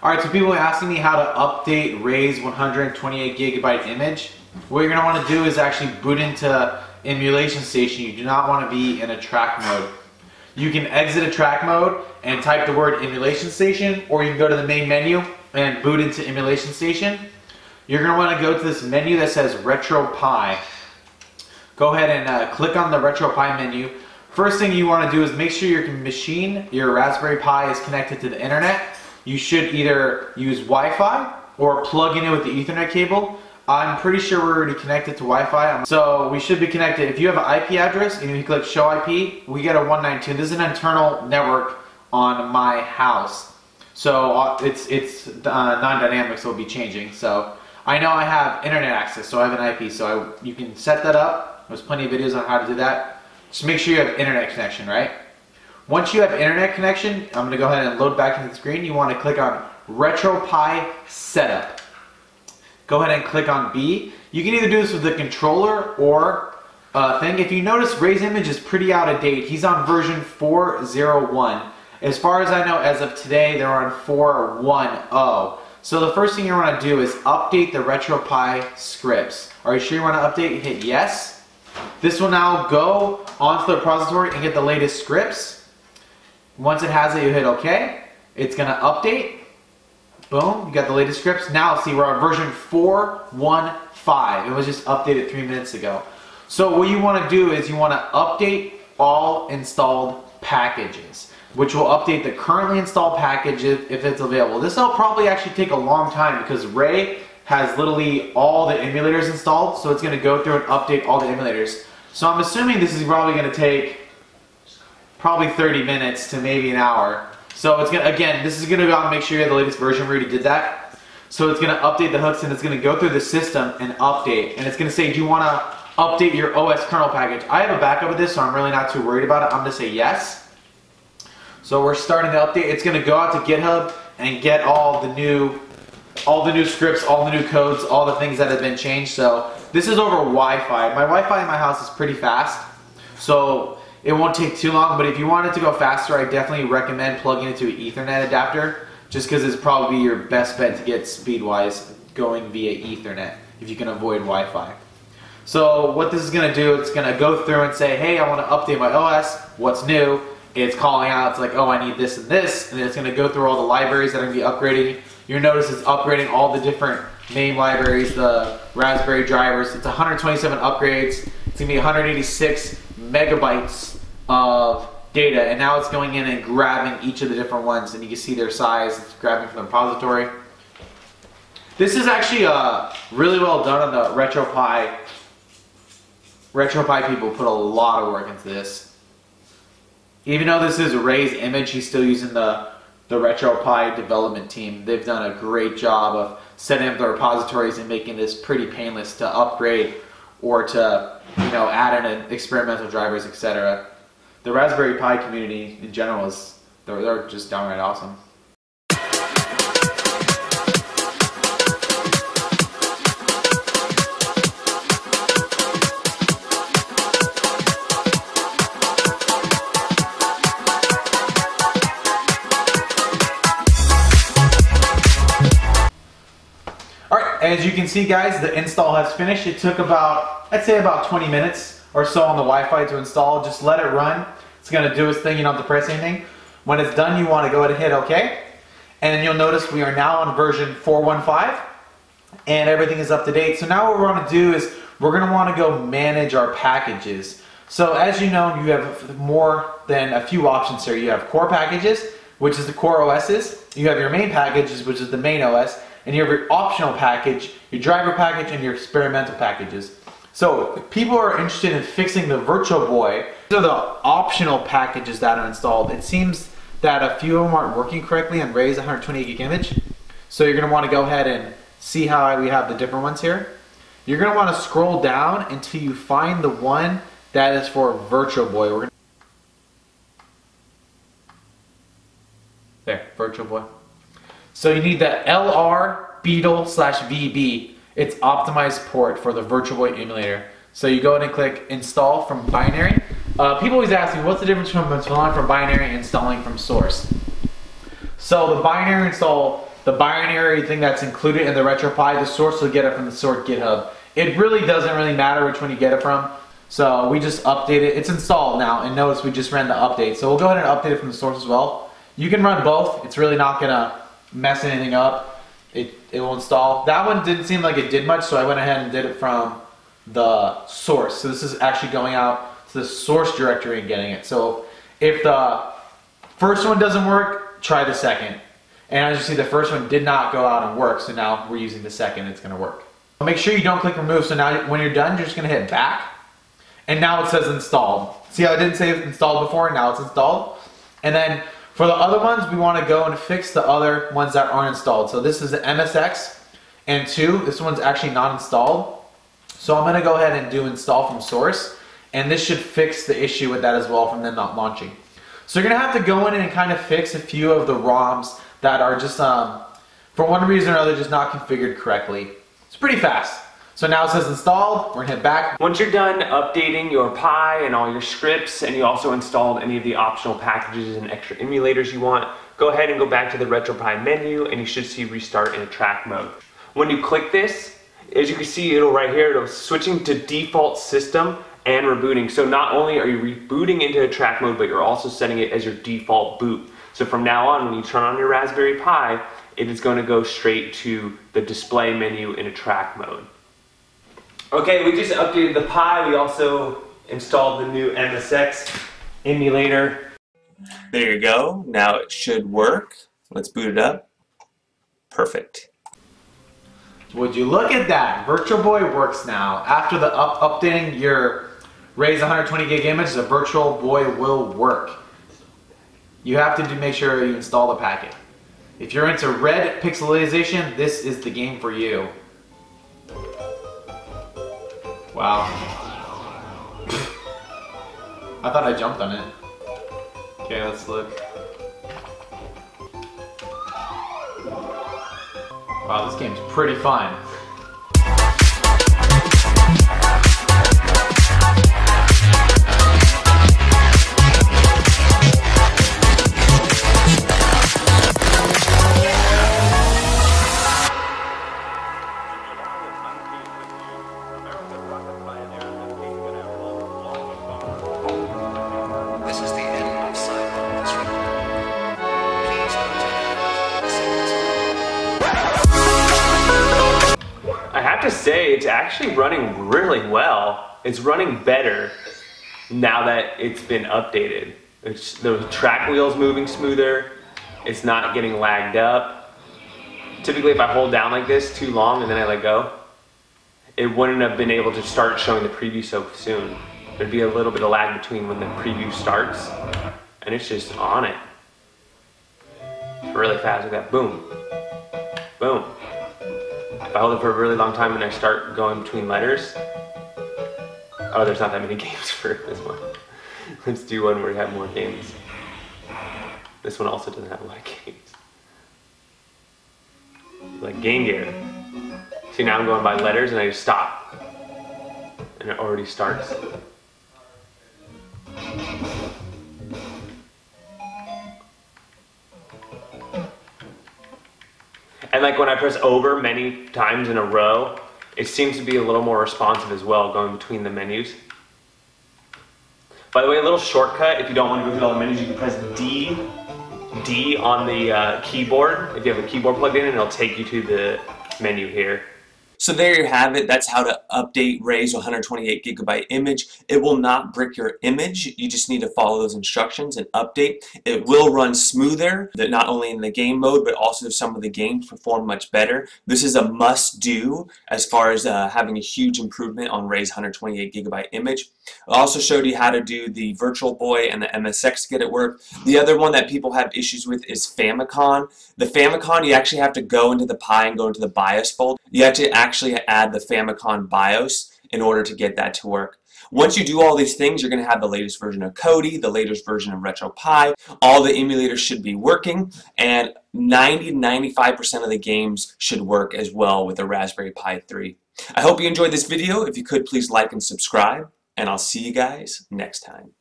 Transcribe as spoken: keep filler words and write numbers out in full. Alright, so people are asking me how to update REYS one hundred twenty-eight gigabyte image. What you're going to want to do is actually boot into Emulation Station. You do not want to be in a track mode. You can exit a track mode and type the word Emulation Station, or you can go to the main menu and boot into Emulation Station. You're going to want to go to this menu that says RetroPie. Go ahead and uh, click on the RetroPie menu. First thing you want to do is make sure your machine, your Raspberry Pi, is connected to the internet. You should either use Wi-Fi or plug in it with the Ethernet cable. I'm pretty sure we're already connected to Wi-Fi, so we should be connected. If you have an I P address and you click Show I P, we get a one ninety-two. This is an internal network on my house, so it's it's uh, non-dynamic, so it'll be changing. So I know I have internet access, so I have an I P, so I, you can set that up. There's plenty of videos on how to do that. Just make sure you have internet connection, right? Once you have internet connection, I'm going to go ahead and load back into the screen. You want to click on RetroPie Setup. Go ahead and click on B. You can either do this with the controller or uh, thing. If you notice, REYS image is pretty out of date. He's on version four point oh one. As far as I know, as of today, they're on four point ten. So the first thing you want to do is update the RetroPie scripts. Are you sure you want to update? Hit yes. This will now go onto the repository and get the latest scripts. Once it has it, you hit OK. It's going to update. Boom, you got the latest scripts. Now, see, we're on version four point fifteen. It was just updated three minutes ago. So what you want to do is you want to update all installed packages, which will update the currently installed package if it's available. This will probably actually take a long time because REYS has literally all the emulators installed, so it's going to go through and update all the emulators. So I'm assuming this is probably going to take probably thirty minutes to maybe an hour. So it's gonna, again, this is gonna go out and make sure you have the latest version. We already did that. So it's gonna update the hooks and it's gonna go through the system and update. And it's gonna say, do you wanna update your O S kernel package? I have a backup of this, so I'm really not too worried about it. I'm gonna say yes. So we're starting the update. It's gonna go out to GitHub and get all the new, all the new scripts, all the new codes, all the things that have been changed. So this is over Wi-Fi. My Wi-Fi in my house is pretty fast. So it won't take too long, but if you want it to go faster, I definitely recommend plugging into an Ethernet adapter, just because it's probably your best bet to get speed-wise going via Ethernet, if you can avoid Wi-Fi. So what this is going to do, it's going to go through and say, hey, I want to update my O S, what's new? It's calling out, it's like, oh, I need this and this, and then it's going to go through all the libraries that are going to be upgrading. You'll notice it's upgrading all the different name libraries, the Raspberry drivers. It's one hundred twenty-seven upgrades. It's going to be one hundred eighty-six megabytes of data, and now it's going in and grabbing each of the different ones, and you can see their size. It's grabbing from the repository. This is actually uh, really well done on the RetroPie. RetroPie people put a lot of work into this. Even though this is REYS image, he's still using the, the RetroPie development team. They've done a great job of setting up the repositories and making this pretty painless to upgrade or to, you know, add in experimental drivers, et cetera. The Raspberry Pi community in general is, they're, they're just downright awesome. As you can see, guys, the install has finished. It took about, I'd say about twenty minutes or so on the Wi-Fi to install. Just let it run. It's going to do its thing. You don't have to press anything. When it's done, you want to go ahead and hit OK. And you'll notice we are now on version four point fifteen. And everything is up to date. So now what we're going to do is we're going to want to go manage our packages. So as you know, you have more than a few options here. You have core packages, which is the core O Ss. You have your main packages, which is the main O S. And you have your optional package, your driver package, and your experimental packages. So if people are interested in fixing the Virtual Boy, these are the optional packages that are installed. It seems that a few of them aren't working correctly on REYS one hundred twenty-eight gig image. So you're going to want to go ahead and see how we have the different ones here. You're going to want to scroll down until you find the one that is for Virtual Boy. We're gonna... There, Virtual Boy. So you need the L R Beetle slash V B. It's optimized port for the Virtual Boy emulator. So you go ahead and click install from binary. Uh, people always ask me, what's the difference between installing from binary and installing from source? So the binary install, the binary thing that's included in the RetroPie, the source will get it from the source GitHub. It really doesn't really matter which one you get it from. So we just update it. It's installed now, and notice we just ran the update. So we'll go ahead and update it from the source as well. You can run both. It's really not gonna mess anything up. It, it will install. That one didn't seem like it did much, so I went ahead and did it from the source. So this is actually going out to the source directory and getting it. So if the first one doesn't work, try the second. And as you see, the first one did not go out and work, so now we're using the second, it's gonna work. Make sure you don't click remove, so now when you're done, you're just gonna hit back. And now it says installed. See how I didn't say it's installed before, now it's installed. And then for the other ones, we wanna go and fix the other ones that aren't installed. So this is the M S X and two, this one's actually not installed. So I'm gonna go ahead and do install from source, and this should fix the issue with that as well from them not launching. So you're gonna have to go in and kind of fix a few of the ROMs that are just, um, for one reason or another, just not configured correctly. It's pretty fast. So now it says installed, we're gonna hit back. Once you're done updating your Pi and all your scripts, and you also installed any of the optional packages and extra emulators you want, go ahead and go back to the RetroPie menu, and you should see restart in track mode. When you click this, as you can see, it'll right here, it'll switching to default system and rebooting. So not only are you rebooting into a track mode, but you're also setting it as your default boot. So from now on, when you turn on your Raspberry Pi, it is gonna go straight to the display menu in a track mode. Okay, we just updated the Pi. We also installed the new M S X emulator. There you go. Now it should work. Let's boot it up. Perfect. Would you look at that? Virtual Boy works now. After the up updating your REYS one hundred twenty gig image, the Virtual Boy will work. You have to do, make sure you install the packet. If you're into red pixelization, this is the game for you. Wow. I thought I jumped on it. Okay, let's look. Wow, this game's pretty fun. Say it's actually running really well. It's running better now that it's been updated. It's, the track wheel's moving smoother. It's not getting lagged up. Typically if I hold down like this too long and then I let go, it wouldn't have been able to start showing the preview so soon. There'd be a little bit of lag between when the preview starts, and it's just on it. It's really fast with that. Boom. Boom. If I hold it for a really long time and I start going between letters, oh, there's not that many games for this one. Let's do one where we have more games. This one also doesn't have a lot of games. Like Game Gear. See, now I'm going by letters and I just stop. And it already starts. And like when I press over many times in a row, it seems to be a little more responsive as well, going between the menus. By the way, a little shortcut, if you don't want to go through all the menus, you can press D, D on the uh, keyboard. If you have a keyboard plugged in, and it'll take you to the menu here. So there you have it. That's how to update REYS one hundred twenty-eight gigabyte image. It will not brick your image. You just need to follow those instructions and update. It will run smoother, not only in the game mode, but also some of the games perform much better. This is a must-do as far as uh, having a huge improvement on REYS one hundred twenty-eight gigabyte image. I also showed you how to do the Virtual Boy and the M S X to get it work. The other one that people have issues with is Famicom. The Famicom, you actually have to go into the Pi and go into the BIOS folder. You have to actually add the Famicom BIOS in order to get that to work. Once you do all these things, you're going to have the latest version of Kodi, the latest version of RetroPie. All the emulators should be working, and ninety to ninety-five percent of the games should work as well with the Raspberry Pi three. I hope you enjoyed this video. If you could, please like and subscribe. And I'll see you guys next time.